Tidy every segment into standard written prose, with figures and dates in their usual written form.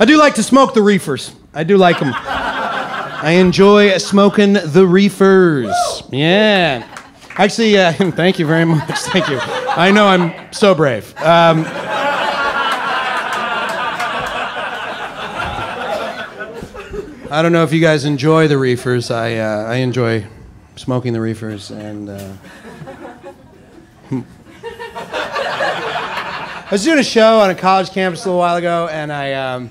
I do like to smoke the reefers. I do like them. I enjoy smoking the reefers. Yeah. Actually, thank you very much. Thank you. I know I'm so brave. I don't know if you guys enjoy the reefers. I enjoy smoking the reefers, and I was doing a show on a college campus a little while ago, and I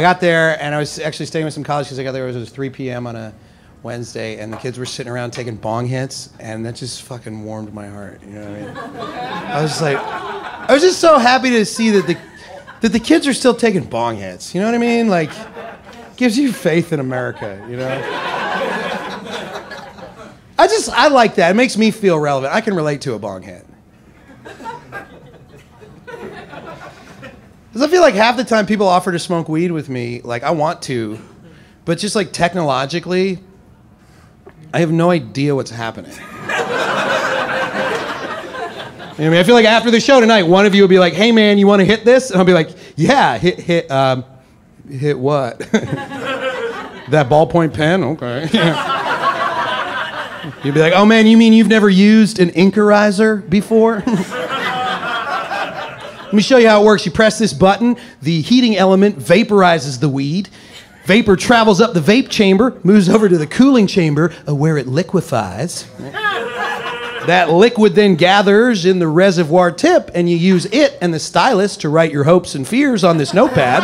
got there, and I was actually staying with some college kids. I got there, it was 3 p.m. on a Wednesday, and the kids were sitting around taking bong hits, and that just fucking warmed my heart. You know what I mean? I was just like, I was just so happy to see that the kids are still taking bong hits. You know what I mean? Like, gives you faith in America. You know. I like that. It makes me feel relevant. I can relate to a bong hit. Because I feel like half the time people offer to smoke weed with me, like I want to, but just like technologically, I have no idea what's happening. You know what I mean? I feel like after the show tonight, one of you will be like, hey man, you want to hit this? And I'll be like, yeah, hit what? That ballpoint pen? Okay. Yeah. You'd be like, oh man, you mean you've never used an inkerizer before? Let me show you how it works. You press this button, the heating element vaporizes the weed. Vapor travels up the vape chamber, moves over to the cooling chamber, where it liquefies. That liquid then gathers in the reservoir tip, and you use it and the stylus to write your hopes and fears on this notepad.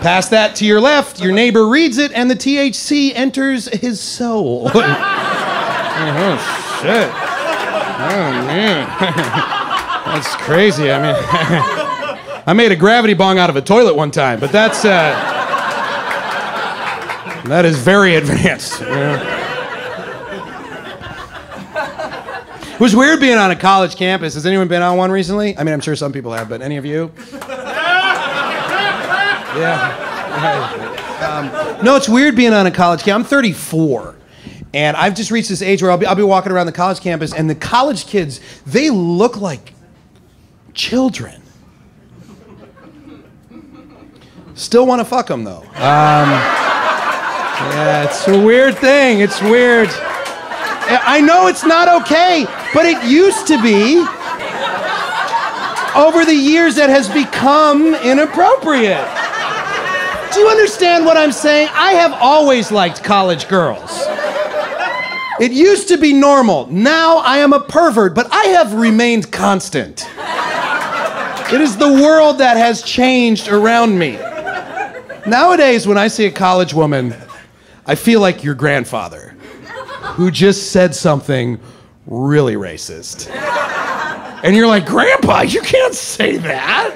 Pass that to your left, your neighbor reads it, and the THC enters his soul. Oh, shit. Oh, man. That's crazy. I mean, I made a gravity bong out of a toilet one time, but that's, that is very advanced. You know? It was weird being on a college campus. Has anyone been on one recently? I mean, I'm sure some people have, but any of you? Yeah. No, it's weird being on a college campus. I'm 34, and I've just reached this age where I'll be walking around the college campus, and the college kids, they look like children. Still want to fuck them, though. Yeah, it's a weird thing. It's weird. I know it's not okay, but it used to be. Over the years, that has become inappropriate. Do you understand what I'm saying? I have always liked college girls. It used to be normal. Now I am a pervert, but I have remained constant. It is the world that has changed around me. Nowadays, when I see a college woman, I feel like your grandfather, who just said something really racist. And you're like, Grandpa, you can't say that.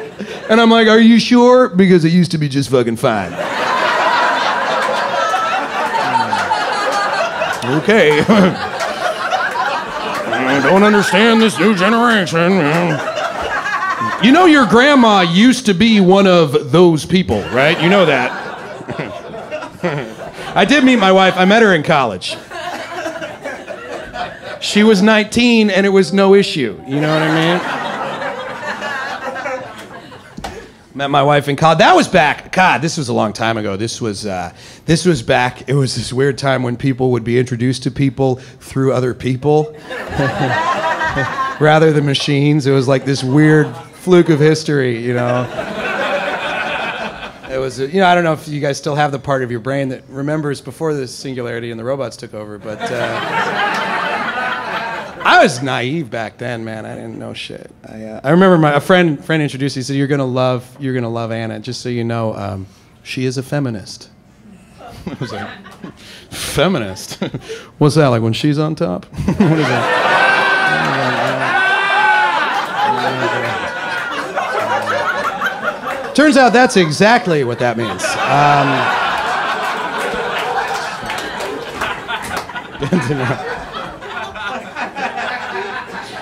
And I'm like, are you sure? Because it used to be just fucking fine. Okay. I don't understand this new generation. You know your grandma used to be one of those people, right? You know that. I did meet my wife. I met her in college. She was 19, and it was no issue. You know what I mean? Met my wife in college. That was back. God, this was a long time ago. This was back. It was this weird time when people would be introduced to people through other people, rather than machines. It was like this weird fluke of history. You know. It was. You know, I don't know if you guys still have the part of your brain that remembers before the singularity and the robots took over, but. I was naive back then, man. I didn't know shit. I remember a friend introduced me. He said, "You're gonna love Anna. Just so you know, she is a feminist." I was like, "Feminist? What's that? Like when she's on top? What is that?" Turns out that's exactly what that means.